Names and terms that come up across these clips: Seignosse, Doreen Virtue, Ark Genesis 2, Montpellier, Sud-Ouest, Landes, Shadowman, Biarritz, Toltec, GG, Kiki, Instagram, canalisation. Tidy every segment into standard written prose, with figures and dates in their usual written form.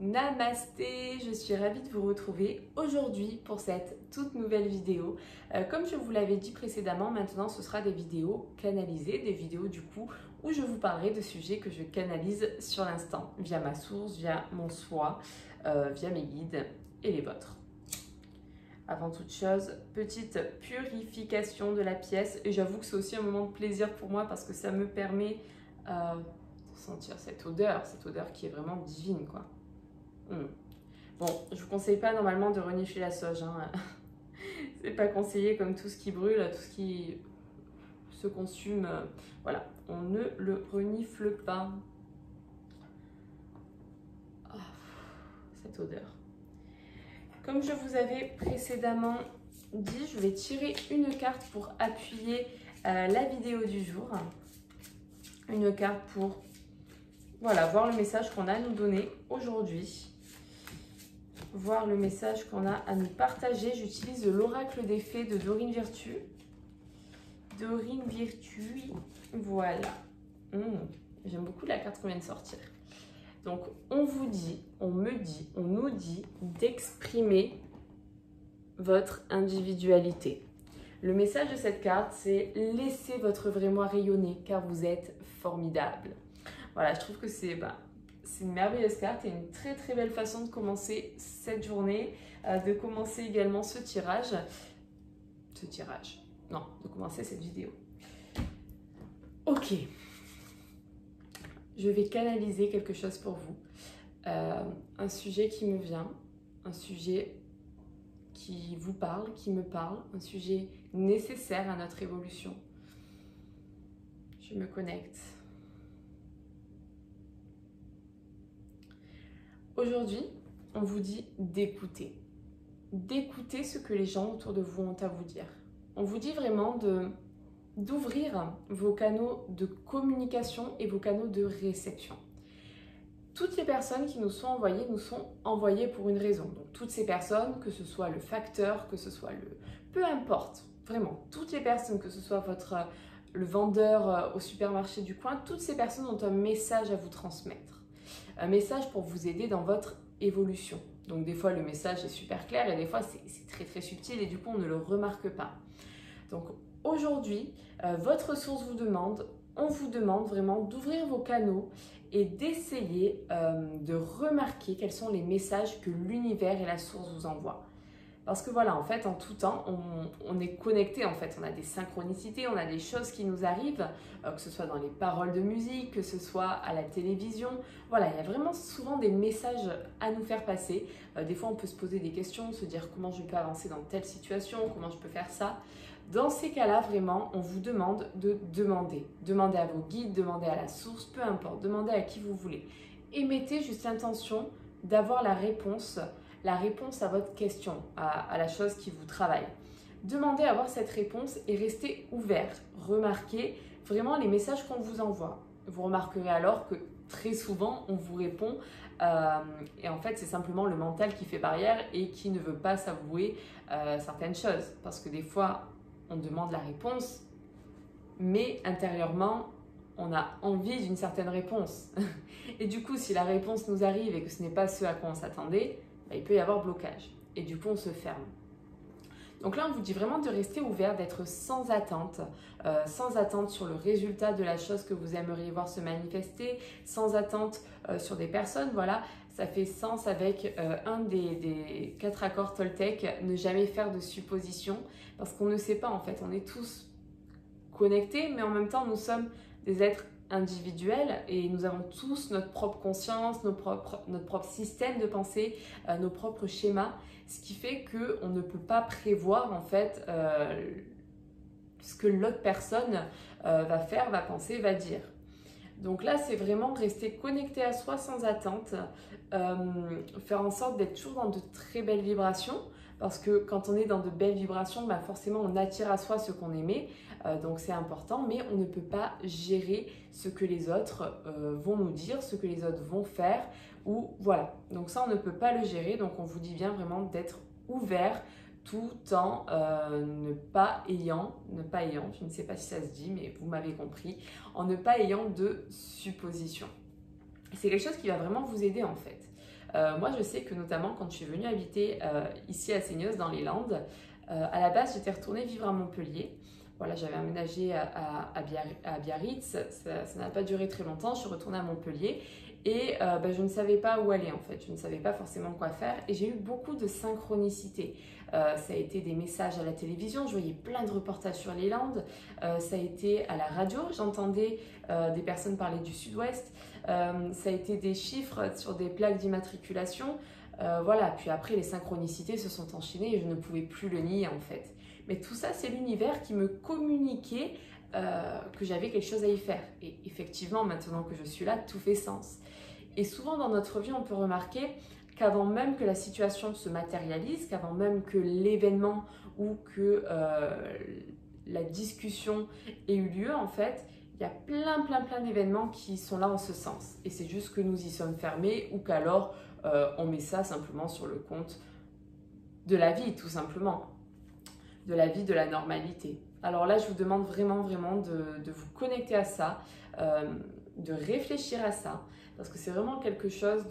Namasté, je suis ravie de vous retrouver aujourd'hui pour cette toute nouvelle vidéo. Comme je vous l'avais dit précédemment, maintenant ce sera des vidéos canalisées, des vidéos du coup où je vous parlerai de sujets que je canalise sur l'instant, via ma source, via mon soi, via mes guides et les vôtres. Avant toute chose, petite purification de la pièce, et j'avoue que c'est aussi un moment de plaisir pour moi parce que ça me permet de sentir cette odeur qui est vraiment divine quoi. Bon, je vous conseille pas normalement de renifler la sauge, hein. C'est pas conseillé comme tout ce qui brûle, tout ce qui se consume, voilà, on ne le renifle pas. Oh, cette odeur. Comme je vous avais précédemment dit, je vais tirer une carte pour appuyer la vidéo du jour, une carte pour voilà, voir le message qu'on a à nous donner aujourd'hui. Voir le message qu'on a à nous partager. J'utilise l'oracle des fées de Doreen Virtue. Doreen Virtue, voilà. J'aime beaucoup la carte qu'on vient de sortir. Donc, on vous dit, on me dit, on nous dit d'exprimer votre individualité. Le message de cette carte, c'est « Laissez votre vrai moi rayonner, car vous êtes formidable ». Voilà, je trouve que c'est... c'est une merveilleuse carte et une très très belle façon de commencer cette journée, de commencer également ce tirage. De commencer cette vidéo. Ok. Je vais canaliser quelque chose pour vous. Un sujet qui me vient, un sujet qui vous parle, qui me parle, un sujet nécessaire à notre évolution. Je me connecte. Aujourd'hui, on vous dit d'écouter. D'écouter ce que les gens autour de vous ont à vous dire. On vous dit vraiment d'ouvrir vos canaux de communication et vos canaux de réception. Toutes les personnes qui nous sont envoyées pour une raison. Donc toutes ces personnes, que ce soit le facteur, que ce soit le... peu importe, vraiment, toutes les personnes, que ce soit le vendeur au supermarché du coin, toutes ces personnes ont un message à vous transmettre. Un message pour vous aider dans votre évolution. Donc des fois le message est super clair et des fois c'est très très subtil et du coup on ne le remarque pas. Donc aujourd'hui, votre source vous demande, on vous demande vraiment d'ouvrir vos canaux et d'essayer de remarquer quels sont les messages que l'univers et la source vous envoient. Parce que voilà, en fait, en tout temps, on est connecté, en fait, on a des synchronicités, on a des choses qui nous arrivent, que ce soit dans les paroles de musique, que ce soit à la télévision. Voilà, il y a vraiment souvent des messages à nous faire passer. Des fois, on peut se poser des questions, se dire comment je peux avancer dans telle situation, comment je peux faire ça. Dans ces cas-là, vraiment, on vous demande de demander. Demandez à vos guides, demandez à la source, peu importe, demandez à qui vous voulez. Et mettez juste l'intention d'avoir la réponse à votre question, à la chose qui vous travaille. Demandez à avoir cette réponse et restez ouvert. Remarquez vraiment les messages qu'on vous envoie. Vous remarquerez alors que très souvent, on vous répond et en fait, c'est simplement le mental qui fait barrière et qui ne veut pas s'avouer certaines choses. Parce que des fois, on demande la réponse, mais intérieurement, on a envie d'une certaine réponse. Et du coup, si la réponse nous arrive et que ce n'est pas ce à quoi on s'attendait, il peut y avoir blocage et du coup on se ferme. Donc là on vous dit vraiment de rester ouvert, d'être sans attente sur le résultat de la chose que vous aimeriez voir se manifester, sans attente sur des personnes, voilà, ça fait sens avec un des 4 accords Toltec, ne jamais faire de suppositions, parce qu'on ne sait pas en fait, on est tous connectés, mais en même temps nous sommes des êtres individuel et nous avons tous notre propre conscience, notre propre système de pensée, nos propres schémas, ce qui fait qu'on ne peut pas prévoir en fait ce que l'autre personne va faire, va penser, va dire. Donc là c'est vraiment rester connecté à soi sans attente, faire en sorte d'être toujours dans de très belles vibrations, parce que quand on est dans de belles vibrations, forcément on attire à soi ce qu'on aimait, donc c'est important, mais on ne peut pas gérer ce que les autres vont nous dire, ce que les autres vont faire, ou voilà. Donc ça on ne peut pas le gérer, donc on vous dit bien vraiment d'être ouvert tout en ne pas ayant, je ne sais pas si ça se dit, mais vous m'avez compris, en ne pas ayant de suppositions. C'est quelque chose qui va vraiment vous aider en fait. Moi, je sais que notamment quand je suis venue habiter ici à Seignosse dans les Landes, à la base, j'étais retournée vivre à Montpellier. Voilà, j'avais aménagé à Biarritz, ça n'a pas duré très longtemps, je suis retournée à Montpellier et je ne savais pas où aller en fait, je ne savais pas forcément quoi faire et j'ai eu beaucoup de synchronicité. Ça a été des messages à la télévision, je voyais plein de reportages sur les Landes, ça a été à la radio, j'entendais des personnes parler du Sud-Ouest, ça a été des chiffres sur des plaques d'immatriculation, voilà, puis après les synchronicités se sont enchaînées et je ne pouvais plus le nier en fait. Mais tout ça, c'est l'univers qui me communiquait que j'avais quelque chose à y faire. Et effectivement, maintenant que je suis là, tout fait sens. Et souvent dans notre vie, on peut remarquer qu'avant même que la situation se matérialise, qu'avant même que l'événement ou que la discussion ait eu lieu, en fait, il y a plein d'événements qui sont là en ce sens. Et c'est juste que nous y sommes fermés ou qu'alors on met ça simplement sur le compte de la vie, tout simplement. De la vie, de la normalité. Alors là, je vous demande vraiment de vous connecter à ça, de réfléchir à ça, parce que c'est vraiment quelque chose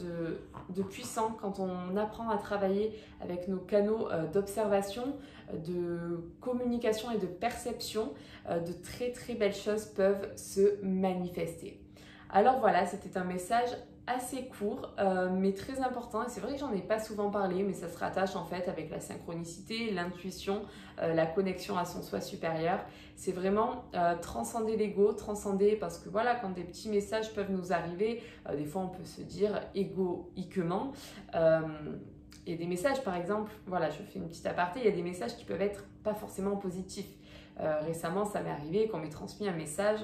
de puissant quand on apprend à travailler avec nos canaux d'observation, de communication et de perception, de très belles choses peuvent se manifester. Alors voilà, c'était un message assez court, mais très important. Et c'est vrai que j'en ai pas souvent parlé, mais ça se rattache en fait avec la synchronicité, l'intuition, la connexion à son soi supérieur. C'est vraiment transcender l'ego, transcender parce que voilà, quand des petits messages peuvent nous arriver, des fois on peut se dire égoïquement. Il y a des messages par exemple, voilà, je fais une petite aparté, il y a des messages qui peuvent être pas forcément positifs. Récemment, ça m'est arrivé qu'on m'ait transmis un message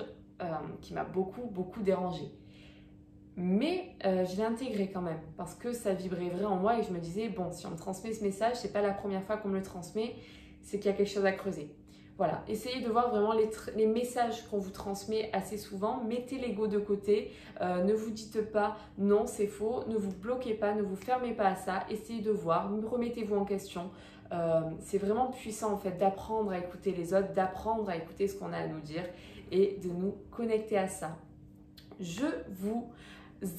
qui m'a beaucoup dérangée. Mais je l'ai intégré quand même parce que ça vibrait vrai en moi et je me disais bon, si on me transmet ce message, c'est pas la première fois qu'on me le transmet, c'est qu'il y a quelque chose à creuser. Voilà, essayez de voir vraiment les messages qu'on vous transmet assez souvent, mettez l'ego de côté, ne vous dites pas non, c'est faux, ne vous bloquez pas, ne vous fermez pas à ça, essayez de voir, remettez-vous en question. C'est vraiment puissant en fait d'apprendre à écouter les autres, d'apprendre à écouter ce qu'on a à nous dire et de nous connecter à ça. Je vous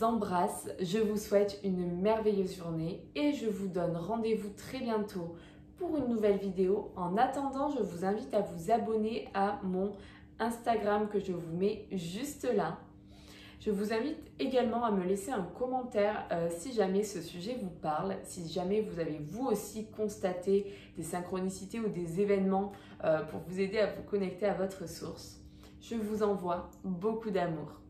embrasse, je vous souhaite une merveilleuse journée et je vous donne rendez-vous très bientôt pour une nouvelle vidéo. En attendant, je vous invite à vous abonner à mon Instagram que je vous mets juste là. Je vous invite également à me laisser un commentaire si jamais ce sujet vous parle, si jamais vous avez vous aussi constaté des synchronicités ou des événements pour vous aider à vous connecter à votre source. Je vous envoie beaucoup d'amour.